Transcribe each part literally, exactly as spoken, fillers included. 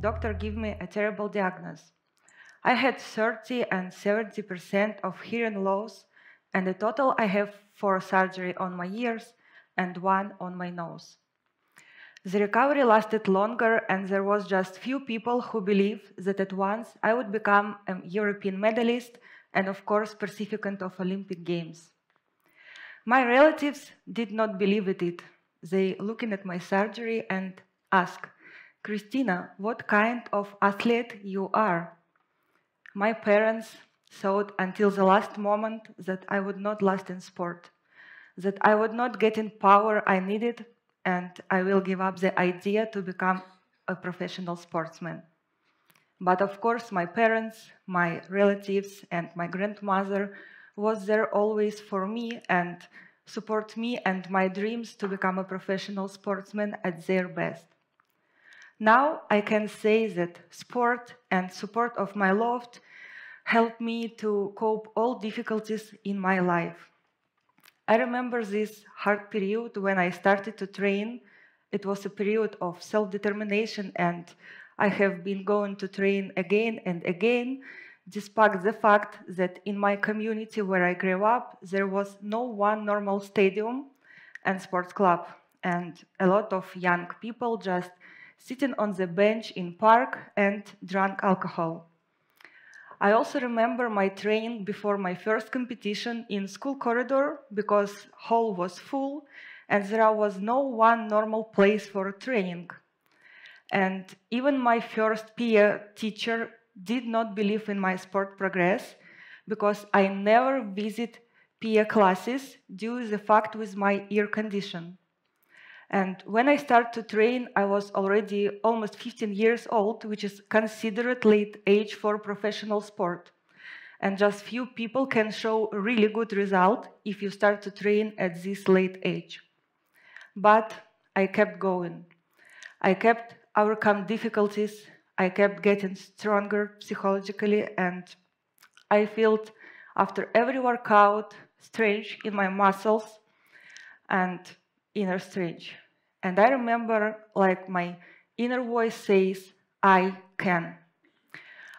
doctor gave me a terrible diagnosis. I had thirty and seventy percent of hearing loss, and in total I have four surgeries on my ears and one on my nose. The recovery lasted longer, and there was just few people who believed that at once I would become a European medalist and, of course, participant of Olympic Games. My relatives did not believe it. They looking at my surgery and asked, "Kristina, what kind of athlete you are?" My parents thought until the last moment that I would not last in sport, that I would not get in power I needed, and I will give up the idea to become a professional sportsman. But of course, my parents, my relatives, and my grandmother was there always for me and support me and my dreams to become a professional sportsman at their best. Now I can say that sport and support of my loved helped me to cope all difficulties in my life. I remember this hard period when I started to train. It was a period of self-determination, and I have been going to train again and again, despite the fact that in my community where I grew up, there was no one normal stadium and sports club, and a lot of young people just sitting on the bench in park and drank alcohol. I also remember my training before my first competition in school corridor, because hall was full and there was no one normal place for training. And even my first peer teacher did not believe in my sport progress, because I never visit peer classes due to the fact with my ear condition. And when I started to train, I was already almost fifteen years old, which is considered late age for professional sport. And just few people can show really good result if you start to train at this late age. But I kept going. I kept overcome difficulties. I kept getting stronger psychologically. And I felt after every workout, strange in my muscles and inner strange. And I remember, like, my inner voice says, I can.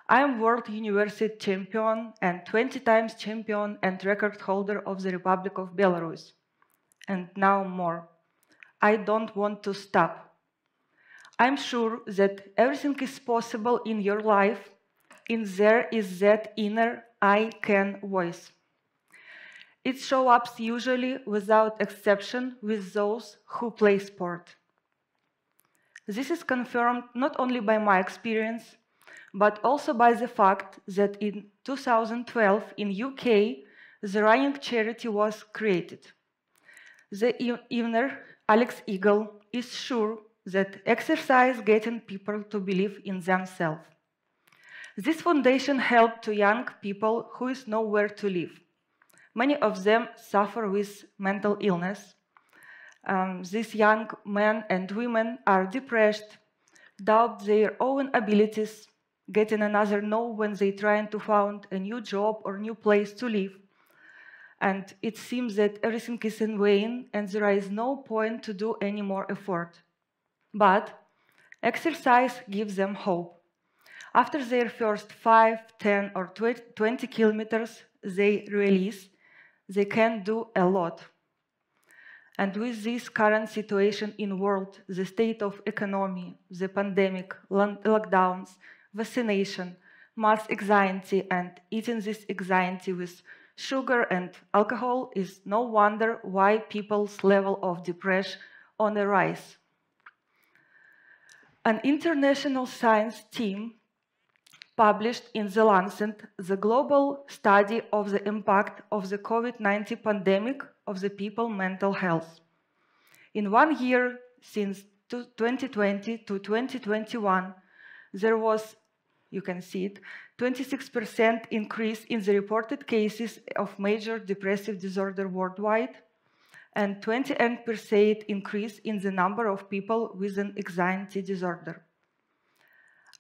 I am world university champion and twenty times champion and record holder of the Republic of Belarus. And now more. I don't want to stop. I'm sure that everything is possible in your life, and there is that inner I can voice. It shows up usually without exception with those who play sport. This is confirmed not only by my experience, but also by the fact that in two thousand twelve in U K, the Ryan Charity was created. The inventor, Alex Eagle, is sure that exercise getting people to believe in themselves. This foundation helped to young people who is nowhere to live. Many of them suffer with mental illness. Um, these young men and women are depressed, doubt their own abilities, getting another no when they trying to find a new job or new place to live. And it seems that everything is in vain and there is no point to do any more effort. But exercise gives them hope. After their first five, ten or twenty kilometers they release, they can do a lot. And with this current situation in the world, the state of economy, the pandemic, lockdowns, vaccination, mass anxiety, and eating this anxiety with sugar and alcohol, is no wonder why people's level of depression on the rise. An international science team published in the Lancet the global study of the impact of the COVID nineteen pandemic on the people's mental health. In one year, since twenty twenty to twenty twenty-one, there was, you can see it, twenty-six percent increase in the reported cases of major depressive disorder worldwide, and twenty-eight percent increase in the number of people with an anxiety disorder.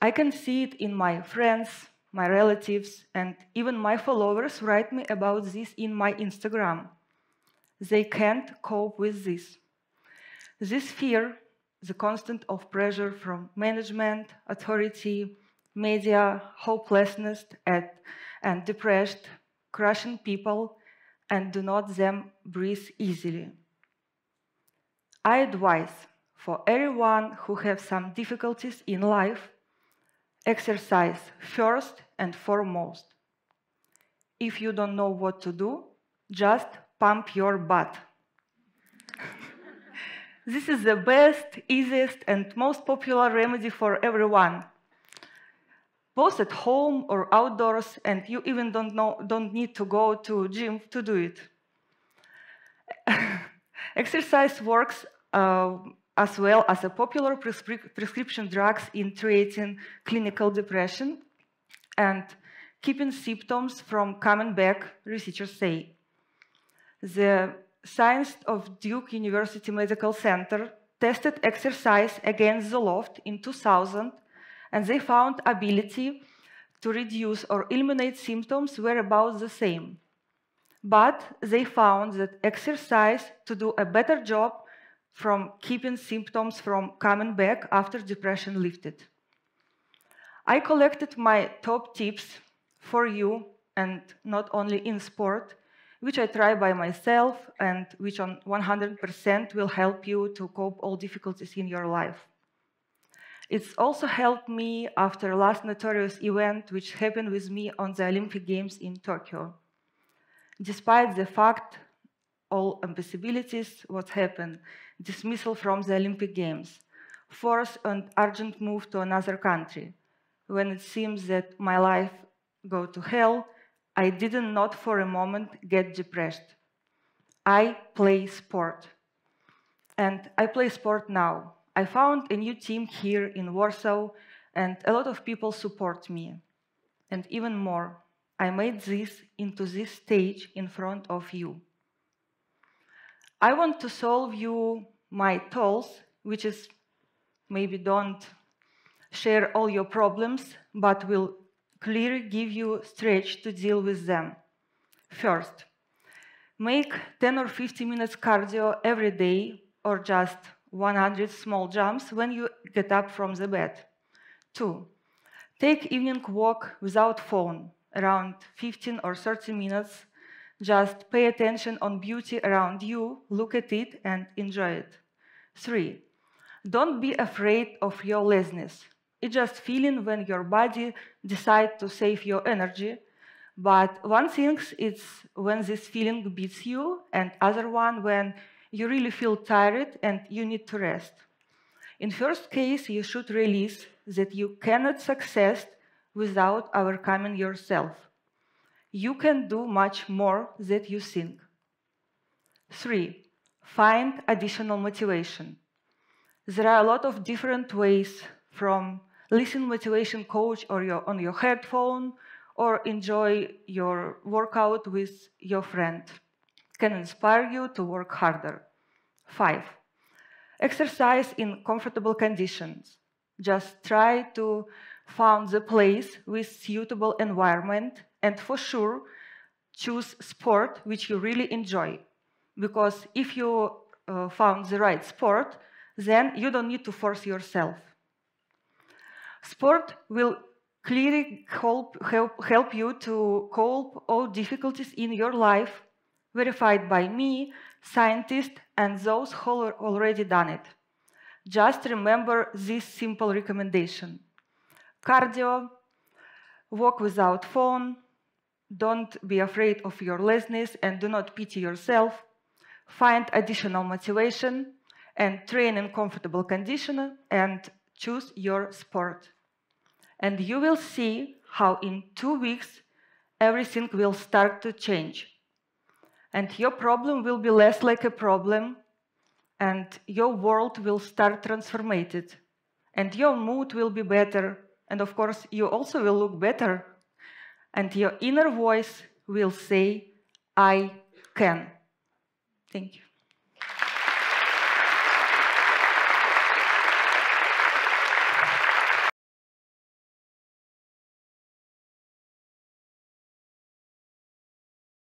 I can see it in my friends, my relatives, and even my followers write me about this in my Instagram. They can't cope with this. This fear, the constant of pressure from management, authority, media, hopelessness at, and depressed, crushing people and do not them breathe easily. I advise for everyone who have some difficulties in life, exercise first and foremost. If you don't know what to do, just pump your butt. This is the best, easiest, and most popular remedy for everyone. Both at home or outdoors, and you even don't, know, don't need to go to gym to do it. Exercise works uh, as well as a popular prescri- prescription drugs in treating clinical depression and keeping symptoms from coming back, researchers say. The science of Duke University Medical Center tested exercise against the loft in two thousand, and they found ability to reduce or eliminate symptoms were about the same. But they found that exercise to do a better job from keeping symptoms from coming back after depression lifted. I collected my top tips for you, and not only in sport, which I try by myself and which on one hundred percent will help you to cope all difficulties in your life. It's also helped me after last notorious event which happened with me on the Olympic Games in Tokyo. Despite the fact, all impossibilities, what happened, dismissal from the Olympic Games, forced and urgent move to another country. When it seems that my life go to hell, I didn't not for a moment get depressed. I play sport. And I play sport now. I found a new team here in Warsaw, and a lot of people support me. And even more, I made this into this stage in front of you. I want to solve you my tools, which is maybe don't share all your problems, but will clearly give you stretch to deal with them. First, make ten or fifteen minutes cardio every day or just one hundred small jumps when you get up from the bed. Two, take evening walk without phone, around fifteen or thirty minutes. Just pay attention on beauty around you, look at it and enjoy it. Three, don't be afraid of your laziness. It's just feeling when your body decides to save your energy. But one thing is when this feeling beats you, and other one when you really feel tired and you need to rest. In first case, you should realize that you cannot succeed without overcoming yourself. You can do much more than you think. Three, find additional motivation. There are a lot of different ways, from listen motivation coach or your, on your headphone, or enjoy your workout with your friend. Can inspire you to work harder. Five, exercise in comfortable conditions. Just try to find the place with suitable environment, and for sure, choose sport which you really enjoy. Because if you uh, found the right sport, then you don't need to force yourself. Sport will clearly help, help, help you to cope all difficulties in your life, verified by me, scientists, and those who have already done it. Just remember this simple recommendation. Cardio, walk without phone, don't be afraid of your laziness and do not pity yourself, find additional motivation, and train in comfortable conditions, and choose your sport. And you will see how in two weeks everything will start to change. And your problem will be less like a problem, and your world will start transformed, and your mood will be better, and of course you also will look better, and your inner voice will say, I can. Thank you.